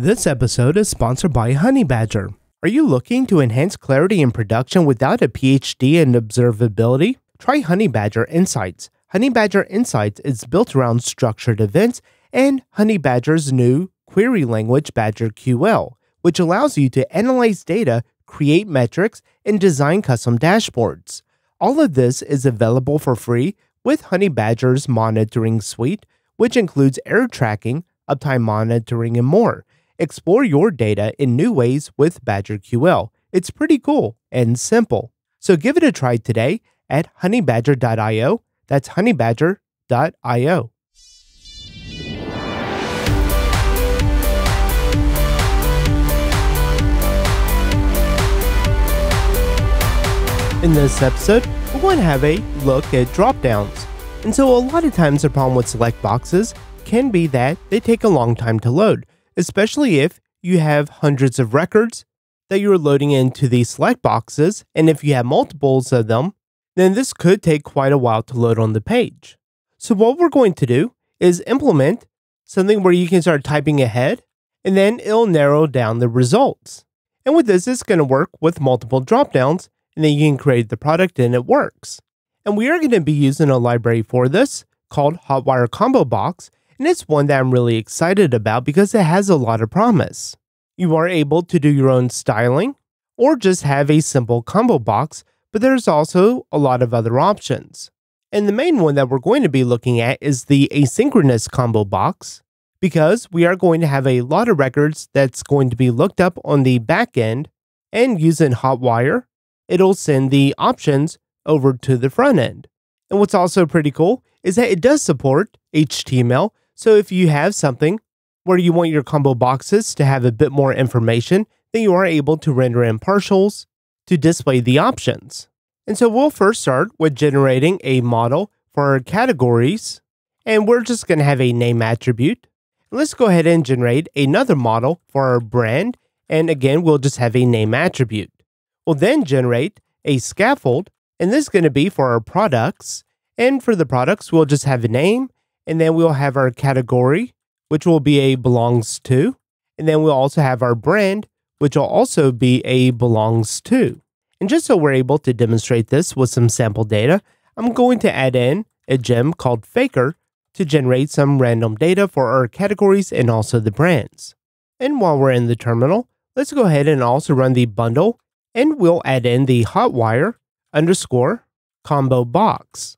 This episode is sponsored by Honeybadger. Are you looking to enhance clarity in production without a PhD in observability? Try Honeybadger Insights. Honeybadger Insights is built around structured events and Honeybadger's new query language BadgerQL, which allows you to analyze data, create metrics, and design custom dashboards. All of this is available for free with Honeybadger's monitoring suite, which includes error tracking, uptime monitoring, and more. Explore your data in new ways with BadgerQL. It's pretty cool and simple. So give it a try today at honeybadger.io. That's honeybadger.io. In this episode, we want to have a look at dropdowns. And so a lot of times the problem with select boxes can be that they take a long time to load, especially if you have hundreds of records that you're loading into these select boxes, and if you have multiples of them, then this could take quite a while to load on the page. So what we're going to do is implement something where you can start typing ahead, and then it'll narrow down the results. And with this, it's going to work with multiple dropdowns, and then you can create the product and it works. And we are going to be using a library for this called Hotwire Combobox, and it's one that I'm really excited about because it has a lot of promise. You are able to do your own styling or just have a simple combo box, but there's also a lot of other options. And the main one that we're going to be looking at is the asynchronous combo box, because we are going to have a lot of records that's going to be looked up on the back end, and using Hotwire, it'll send the options over to the front end. And what's also pretty cool is that it does support HTML. So if you have something where you want your combo boxes to have a bit more information, then you are able to render in partials to display the options. And so we'll first start with generating a model for our categories, and we're just going to have a name attribute. Let's go ahead and generate another model for our brand, and again, we'll just have a name attribute. We'll then generate a scaffold, and this is going to be for our products, and for the products, we'll just have a name, and then we'll have our category, which will be a belongs to. And then we'll also have our brand, which will also be a belongs to. And just so we're able to demonstrate this with some sample data, I'm going to add in a gem called Faker to generate some random data for our categories and also the brands. And while we're in the terminal, let's go ahead and also run the bundle, and we'll add in the hotwire underscore combo box.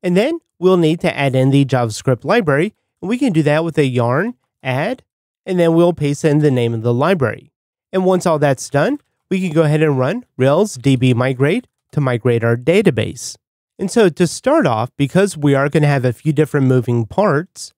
And then we'll need to add in the JavaScript library, and we can do that with a yarn add, and then we'll paste in the name of the library. And once all that's done, we can go ahead and run Rails DB migrate to migrate our database. And so to start off, because we are going to have a few different moving parts,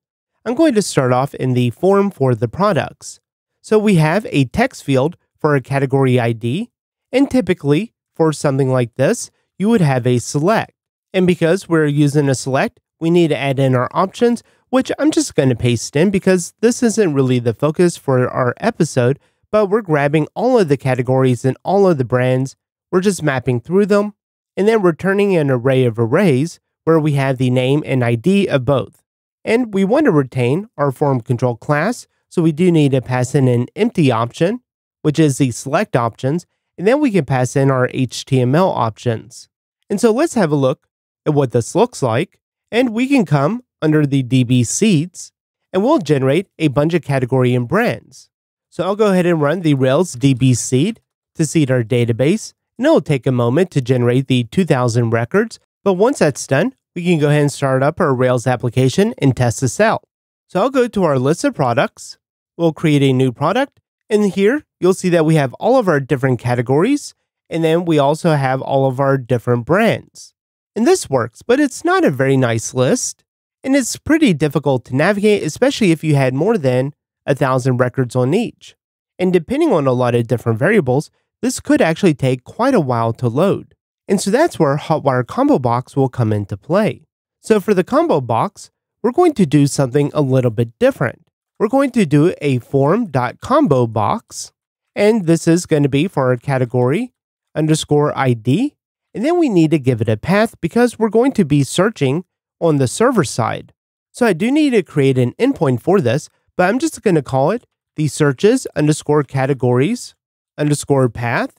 I'm going to start off in the form for the products. So we have a text field for a category ID, and typically for something like this, you would have a select. And because we're using a select, we need to add in our options, which I'm just going to paste in because this isn't really the focus for our episode, but we're grabbing all of the categories and all of the brands. We're just mapping through them, and then returning an array of arrays where we have the name and ID of both. And we want to retain our form control class, so we do need to pass in an empty option, which is the select options, and then we can pass in our HTML options. And so let's have a look at what this looks like, and we can come under the DB seeds, and we'll generate a bunch of category and brands. So I'll go ahead and run the Rails DB seed to seed our database, and it'll take a moment to generate the 2,000 records, but once that's done, we can go ahead and start up our Rails application and test this out. So I'll go to our list of products, we'll create a new product, and here you'll see that we have all of our different categories, and then we also have all of our different brands. And this works, but it's not a very nice list, and it's pretty difficult to navigate, especially if you had more than 1,000 records on each. And depending on a lot of different variables, this could actually take quite a while to load. And so that's where Hotwire Combobox will come into play. So for the combo box, we're going to do something a little bit different. We're going to do a form.combobox, and this is going to be for our category underscore ID. And then we need to give it a path because we're going to be searching on the server side. So I do need to create an endpoint for this, but I'm just going to call it the searches _categories_path.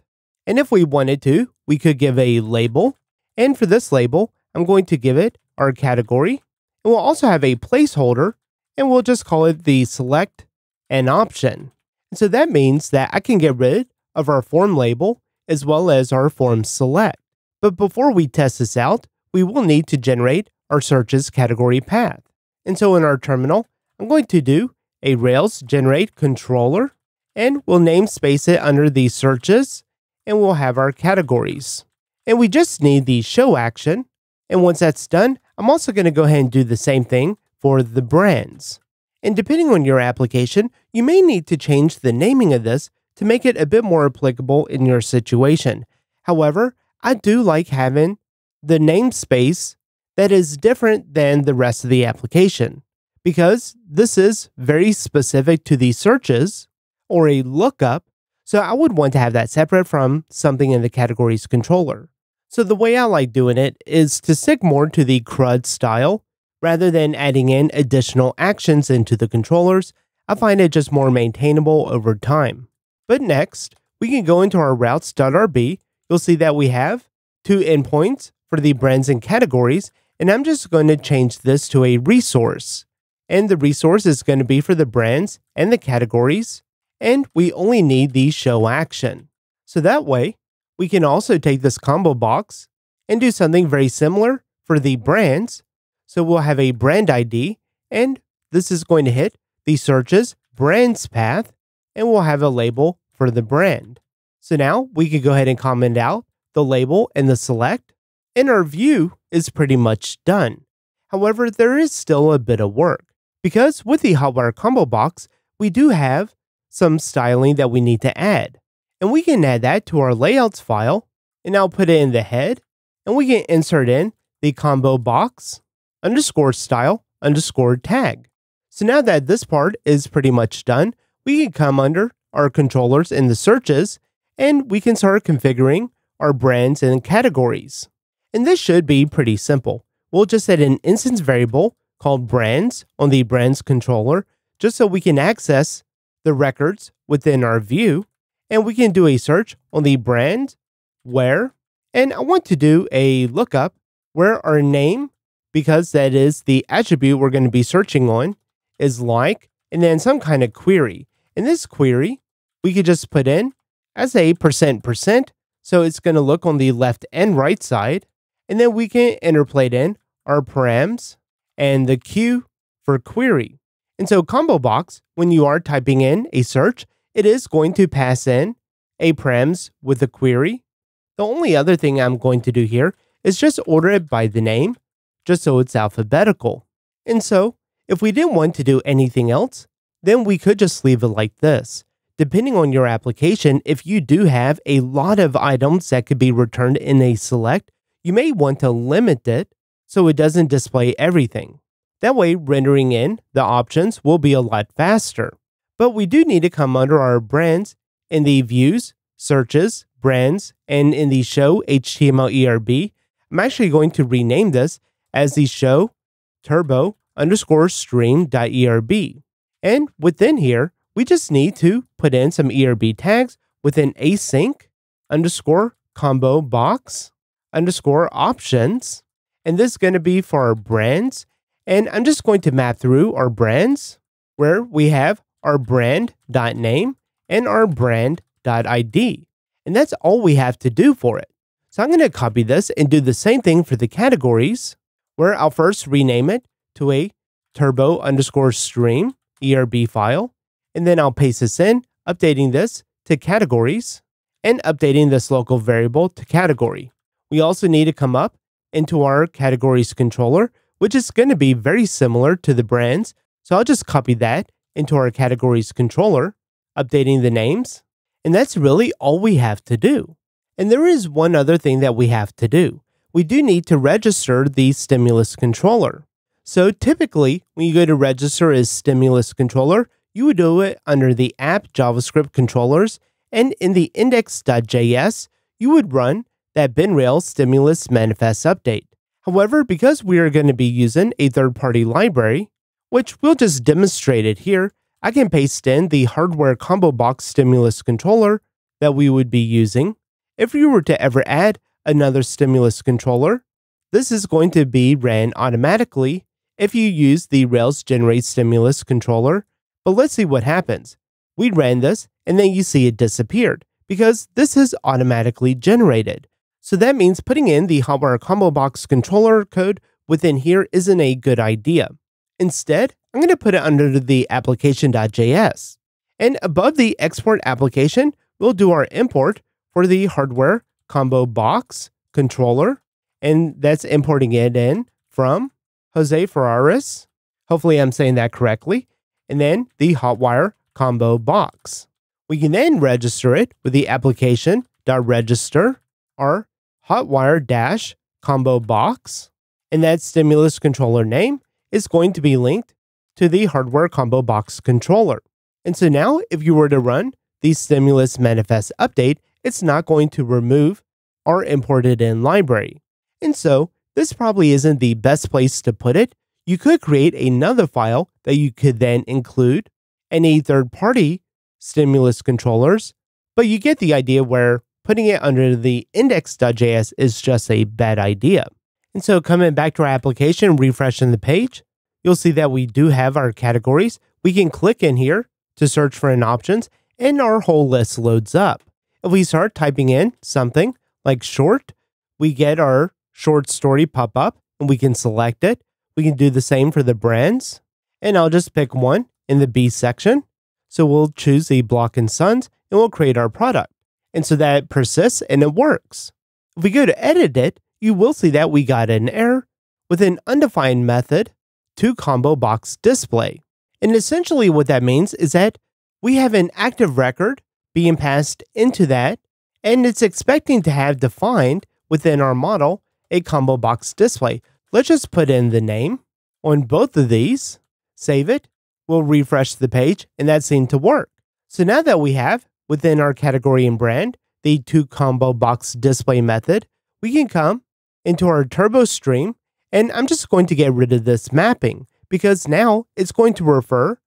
And if we wanted to, we could give a label. And for this label, I'm going to give it our category. And we'll also have a placeholder, and we'll just call it the select an option. And so that means that I can get rid of our form label as well as our form select. But before we test this out, we will need to generate our searches category path. And so in our terminal, I'm going to do a Rails generate controller, and we'll namespace it under the searches, and we'll have our categories. And we just need the show action. And once that's done, I'm also going to go ahead and do the same thing for the brands. And depending on your application, you may need to change the naming of this to make it a bit more applicable in your situation. However, I do like having the namespace that is different than the rest of the application, because this is very specific to the searches or a lookup, so I would want to have that separate from something in the categories controller. So the way I like doing it is to stick more to the CRUD style rather than adding in additional actions into the controllers. I find it just more maintainable over time. But next, we can go into our routes.rb. You'll see that we have two endpoints for the brands and categories, and I'm just going to change this to a resource. And the resource is going to be for the brands and the categories, and we only need the show action. So that way, we can also take this combo box and do something very similar for the brands. So we'll have a brand ID, and this is going to hit the searches brands path, and we'll have a label for the brand. So now we can go ahead and comment out the label and the select, and our view is pretty much done. However, there is still a bit of work, because with the Hotwire Combobox, we do have some styling that we need to add. And we can add that to our layouts file, and I'll put it in the head, and we can insert in the combo box _style_tag. So now that this part is pretty much done, we can come under our controllers in the searches, and we can start configuring our brands and categories. And this should be pretty simple. We'll just set an instance variable called brands on the brands controller, just so we can access the records within our view. And we can do a search on the brand where, and I want to do a lookup where our name, because that is the attribute we're going to be searching on, is like, and then some kind of query. In this query, we could just put in as a %%. So it's going to look on the left and right side. And then we can interpolate in our params and the Q for query. And so Combobox, when you are typing in a search, it is going to pass in a params with a query. The only other thing I'm going to do here is just order it by the name, just so it's alphabetical. And so if we didn't want to do anything else, then we could just leave it like this. Depending on your application, if you do have a lot of items that could be returned in a select, you may want to limit it so it doesn't display everything. That way, rendering in the options will be a lot faster. But we do need to come under our brands in the views, searches, brands, and in the show HTML ERB. I'm actually going to rename this as the show turbo _stream.erb. And within here, we just need to put in some ERB tags within async _combobox _options. And this is going to be for our brands. And I'm just going to map through our brands where we have our brand.name and our brand.id. And that's all we have to do for it. So I'm going to copy this and do the same thing for the categories, where I'll first rename it to a turbo _stream ERB file. And then I'll paste this in, updating this to categories and updating this local variable to category. We also need to come up into our categories controller, which is going to be very similar to the brands. So I'll just copy that into our categories controller, updating the names. And that's really all we have to do. And there is one other thing that we have to do. We do need to register the stimulus controller. So typically, when you go to register as stimulus controller, you would do it under the app JavaScript controllers, and in the index.js, you would run that BenRails stimulus manifest update. However, because we are going to be using a third-party library, which we'll just demonstrate it here, I can paste in the Hotwire Combobox Stimulus controller that we would be using. If you were to ever add another Stimulus controller, this is going to be ran automatically if you use the Rails generate Stimulus controller. But let's see what happens. We ran this, and then you see it disappeared because this is automatically generated. So that means putting in the Hotwire Combobox controller code within here isn't a good idea. Instead, I'm going to put it under the application.js. And above the export application, we'll do our import for the Hotwire Combobox controller. And that's importing it in from Jose Ferraris. Hopefully I'm saying that correctly. And then the Hotwire Combobox. We can then register it with the application.register our Hotwire-Combobox. And that stimulus controller name is going to be linked to the Hotwire Combobox controller. And so now if you were to run the stimulus manifest update, it's not going to remove our imported in library. And so this probably isn't the best place to put it. You could create another file that you could then include any third-party stimulus controllers, but you get the idea where putting it under the index.js is just a bad idea. And so coming back to our application, refreshing the page, you'll see that we do have our categories. We can click in here to search for an options, and our whole list loads up. If we start typing in something like short, we get our short story pop up, and we can select it. We can do the same for the brands, and I'll just pick one in the B section. So we'll choose the Block & Sons, and we'll create our product. And so that persists, and it works. If we go to edit it, you will see that we got an error with an undefined method to Combobox display. And essentially what that means is that we have an active record being passed into that, and it's expecting to have defined within our model a Combobox display. Let's just put in the name on both of these, save it, we'll refresh the page, and that seemed to work. So now that we have, within our category and brand, the toCombobox display method, we can come into our Turbo stream, and I'm just going to get rid of this mapping, because now it's going to refer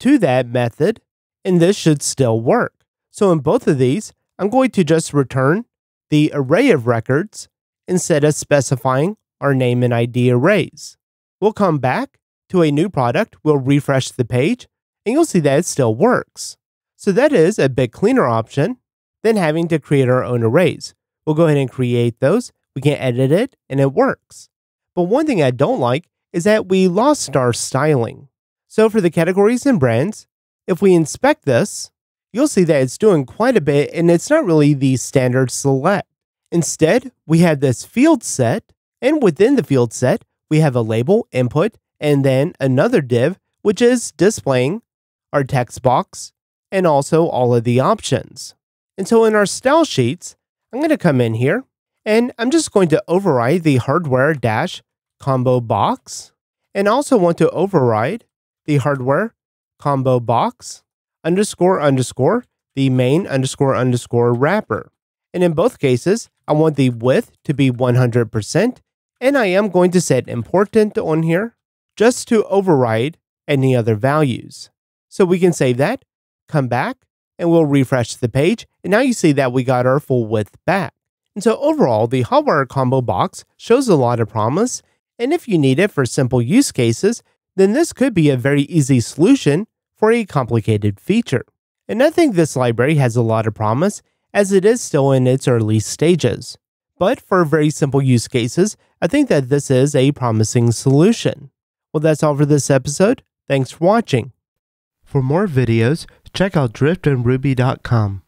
to that method, and this should still work. So in both of these, I'm going to just return the array of records instead of specifying our name and ID arrays. We'll come back to a new product, we'll refresh the page, and you'll see that it still works. So that is a bit cleaner option than having to create our own arrays. We'll go ahead and create those, we can edit it, and it works. But one thing I don't like is that we lost our styling. So for the categories and brands, if we inspect this, you'll see that it's doing quite a bit, and it's not really the standard select. Instead, we have this field set, and within the field set, we have a label, input, and then another div, which is displaying our text box and also all of the options. And so in our style sheets, I'm going to come in here, and I'm just going to override the Hotwire-Combobox, and also want to override the Hotwire-Combobox __ the main __ wrapper. And in both cases, I want the width to be 100%, and I am going to set important on here, just to override any other values. So we can save that, come back, and we'll refresh the page, and now you see that we got our full width back. And so overall, the Hotwire Combobox shows a lot of promise, and if you need it for simple use cases, then this could be a very easy solution for a complicated feature. And I think this library has a lot of promise, as it is still in its early stages. But for very simple use cases, I think that this is a promising solution. Well, that's all for this episode. Thanks for watching. For more videos, check out DriftingRuby.com.